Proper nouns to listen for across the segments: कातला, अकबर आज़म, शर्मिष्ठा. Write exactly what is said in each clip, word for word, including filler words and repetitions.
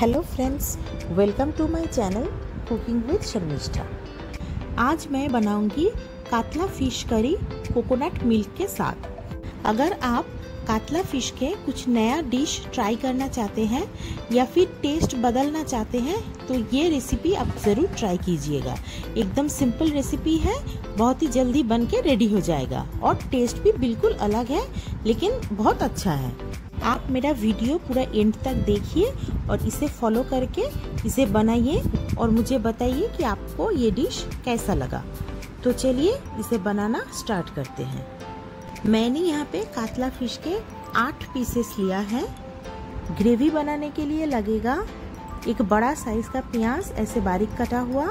Hello friends, welcome to my channel cooking with शर्मिष्ठा। आज मैं बनाऊंगी कातला fish curry coconut milk के साथ। अगर आप कातला फ़िश के कुछ नया डिश ट्राई करना चाहते हैं या फिर टेस्ट बदलना चाहते हैं तो ये रेसिपी आप ज़रूर ट्राई कीजिएगा। एकदम सिंपल रेसिपी है, बहुत ही जल्दी बन के रेडी हो जाएगा और टेस्ट भी बिल्कुल अलग है, लेकिन बहुत अच्छा है। आप मेरा वीडियो पूरा एंड तक देखिए और इसे फॉलो करके इसे बनाइए और मुझे बताइए कि आपको ये डिश कैसा लगा। तो चलिए इसे बनाना स्टार्ट करते हैं। मैंने यहाँ पे कातला फिश के आठ पीसेस लिया है। ग्रेवी बनाने के लिए लगेगा एक बड़ा साइज का प्याज ऐसे बारीक कटा हुआ,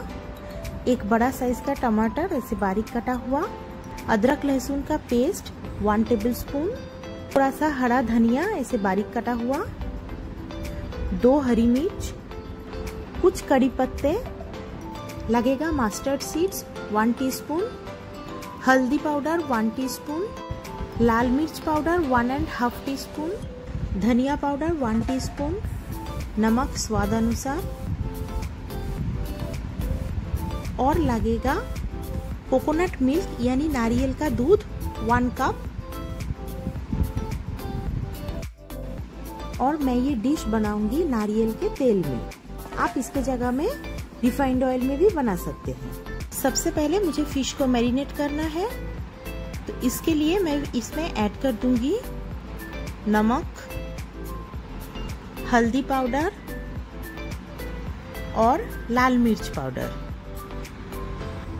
एक बड़ा साइज का टमाटर ऐसे बारीक कटा हुआ, अदरक लहसुन का पेस्ट वन टेबल स्पून, थोड़ा सा हरा धनिया ऐसे बारीक कटा हुआ, दो हरी मिर्च, कुछ कड़ी पत्ते, लगेगा मस्टर्ड सीड्स वन टीस्पून, हल्दी पाउडर वन टीस्पून, लाल मिर्च powder one and half teaspoon, धनिया पाउडर वन टीस्पून, नमक स्वाद अनुसार और लगेगा कोकोनट मिल्क यानी नारियल का दूध वन कप। और मैं ये डिश बनाऊंगी नारियल के तेल में। आप इसके जगह में रिफाइंड ऑयल में भी बना सकते हैं। सबसे पहले मुझे फिश को मैरिनेट करना है, तो इसके लिए मैं इसमें ऐड कर दूंगी नमक, हल्दी पाउडर और लाल मिर्च पाउडर।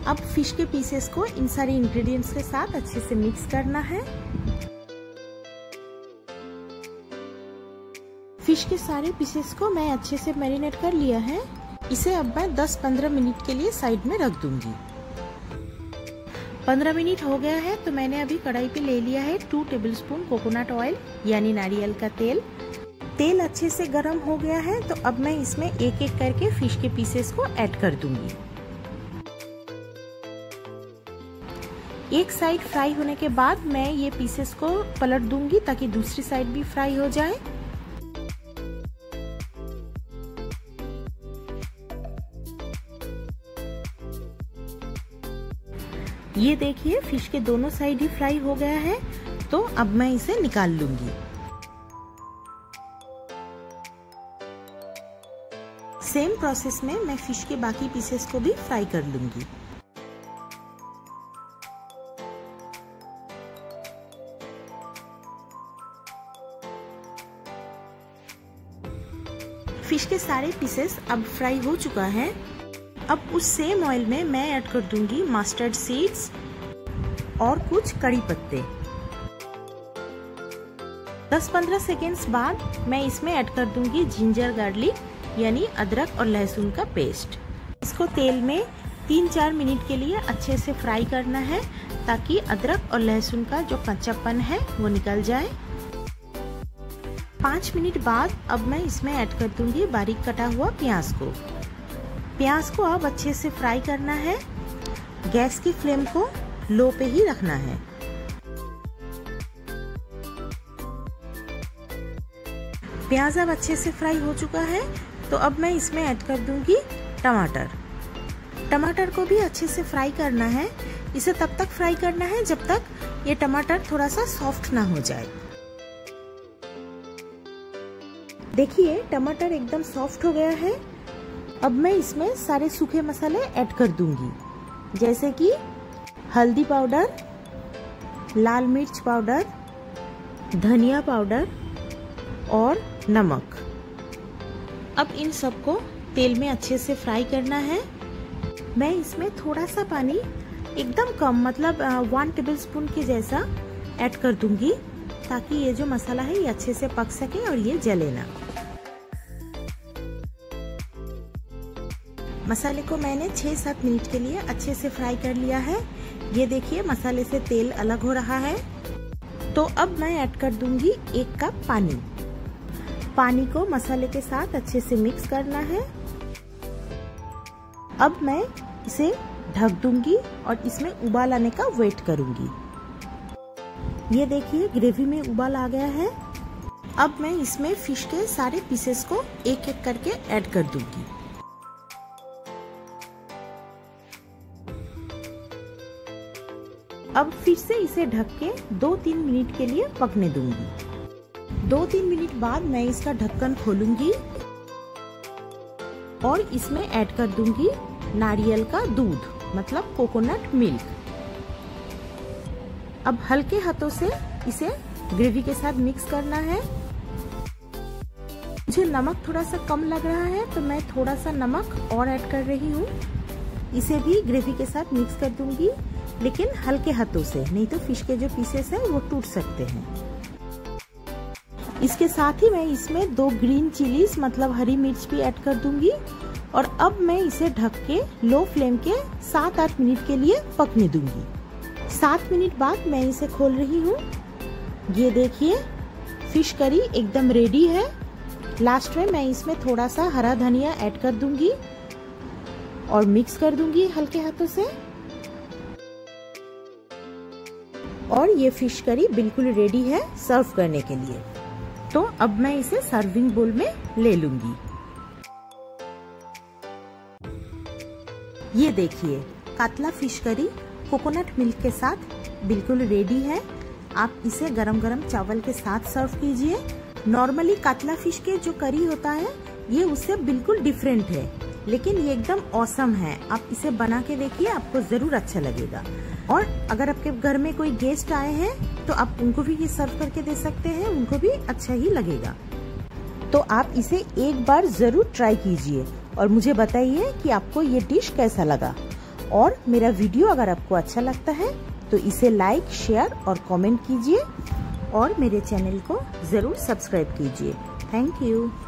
अब फिश के पीसेस को इन सारे इंग्रेडिएंट्स के साथ अच्छे से मिक्स करना है। फिश के सारे पीसेस को मैं अच्छे से मैरिनेट कर लिया है। इसे अब मैं दस पंद्रह मिनट के लिए साइड में रख दूंगी। पंद्रह मिनट हो गया है, तो मैंने अभी कढ़ाई पे ले लिया है टू टेबलस्पून कोकोनट ऑयल यानी नारियल का तेल। तेल अच्छे से गर्म हो गया है, तो अब मैं इसमें एक एक करके फिश के पीसेस को ऐड कर दूंगी। एक साइड फ्राई होने के बाद मैं ये पीसेस को पलट दूंगी ताकि दूसरी साइड भी फ्राई हो जाए। ये देखिए, फिश के दोनों साइड ही फ्राई हो गया है, तो अब मैं इसे निकाल लूंगी। सेम प्रोसेस में मैं फिश के बाकी पीसेस को भी फ्राई कर लूंगी। फिश के सारे पीसेस अब फ्राई हो चुका है। अब उस सेम ऑयल में मैं ऐड कर दूंगी मस्टर्ड सीड्स और कुछ कड़ी पत्ते। दस पंद्रह सेकेंड्स बाद मैं इसमें ऐड कर दूंगी जिंजर गार्लिक यानी अदरक और लहसुन का पेस्ट। इसको तेल में तीन चार मिनट के लिए अच्छे से फ्राई करना है ताकि अदरक और लहसुन का जो कच्चापन है वो निकल जाए। पाँच मिनट बाद अब मैं इसमें ऐड कर दूंगी बारीक कटा हुआ प्याज को। प्याज को अब अच्छे से फ्राई करना है। गैस की फ्लेम को लो पे ही रखना है। प्याज अब अच्छे से फ्राई हो चुका है, तो अब मैं इसमें ऐड कर दूंगी टमाटर। टमाटर को भी अच्छे से फ्राई करना है। इसे तब तक फ्राई करना है जब तक ये टमाटर थोड़ा सा सॉफ्ट ना हो जाए। देखिए, टमाटर एकदम सॉफ्ट हो गया है। अब मैं इसमें सारे सूखे मसाले ऐड कर दूंगी, जैसे कि हल्दी पाउडर, लाल मिर्च पाउडर, धनिया पाउडर और नमक। अब इन सबको तेल में अच्छे से फ्राई करना है। मैं इसमें थोड़ा सा पानी, एकदम कम, मतलब वन टेबलस्पून के जैसा ऐड कर दूंगी ताकि ये जो मसाला है ये अच्छे से पक सके और ये जले ना। मसाले को मैंने छह सात मिनट के लिए अच्छे से फ्राई कर लिया है। ये देखिए, मसाले से तेल अलग हो रहा है। तो अब मैं ऐड कर दूंगी एक कप पानी। पानी को मसाले के साथ अच्छे से मिक्स करना है। अब मैं इसे ढक दूंगी और इसमें उबाल आने का वेट करूंगी। ये देखिए, ग्रेवी में उबाल आ गया है। अब मैं इसमें फिश के सारे पीसेस को एक एक करके ऐड कर दूंगी। अब फिर से इसे ढक के दो तीन मिनट के लिए पकने दूंगी। दो तीन मिनट बाद मैं इसका ढक्कन खोलूंगी और इसमें ऐड कर दूंगी नारियल का दूध, मतलब कोकोनट मिल्क। अब हल्के हाथों से इसे ग्रेवी के साथ मिक्स करना है। मुझे नमक थोड़ा सा कम लग रहा है तो मैं थोड़ा सा नमक और ऐड कर रही हूँ। इसे भी ग्रेवी के साथ मिक्स कर दूंगी, लेकिन हल्के हाथों से, नहीं तो फिश के जो पीसेस हैं वो टूट सकते हैं। इसके साथ ही मैं इसमें दो ग्रीन चिलीज, मतलब हरी मिर्च भी ऐड कर दूंगी। और अब मैं इसे ढक के लो फ्लेम के सात आठ मिनट के लिए पकने दूंगी। सात मिनट बाद मैं इसे खोल रही हूँ। ये देखिए, फिश करी एकदम रेडी है। लास्ट में मैं इसमें थोड़ा सा हरा धनिया ऐड कर दूंगी और मिक्स कर दूंगी हल्के हाथों से, और ये फिश करी बिल्कुल रेडी है सर्व करने के लिए। तो अब मैं इसे सर्विंग बोल में ले लूंगी। ये देखिए, कातला fish curry coconut milk के साथ बिल्कुल रेडी है। आप इसे गरम गरम चावल के साथ सर्व कीजिए। नॉर्मली कातला फिश के जो करी होता है ये उससे बिल्कुल डिफरेंट है, लेकिन ये एकदम ऑसम है। आप इसे बना के देखिए, आपको ज़रूर अच्छा लगेगा। और अगर आपके घर में कोई गेस्ट आए हैं तो आप उनको भी ये सर्व करके दे सकते हैं, उनको भी अच्छा ही लगेगा। तो आप इसे एक बार ज़रूर ट्राई कीजिए और मुझे बताइए कि आपको ये डिश कैसा लगा। और मेरा वीडियो अगर आपको अच्छा लगता है तो इसे लाइक, शेयर और कमेंट कीजिए और मेरे चैनल को ज़रूर सब्सक्राइब कीजिए। Thank you.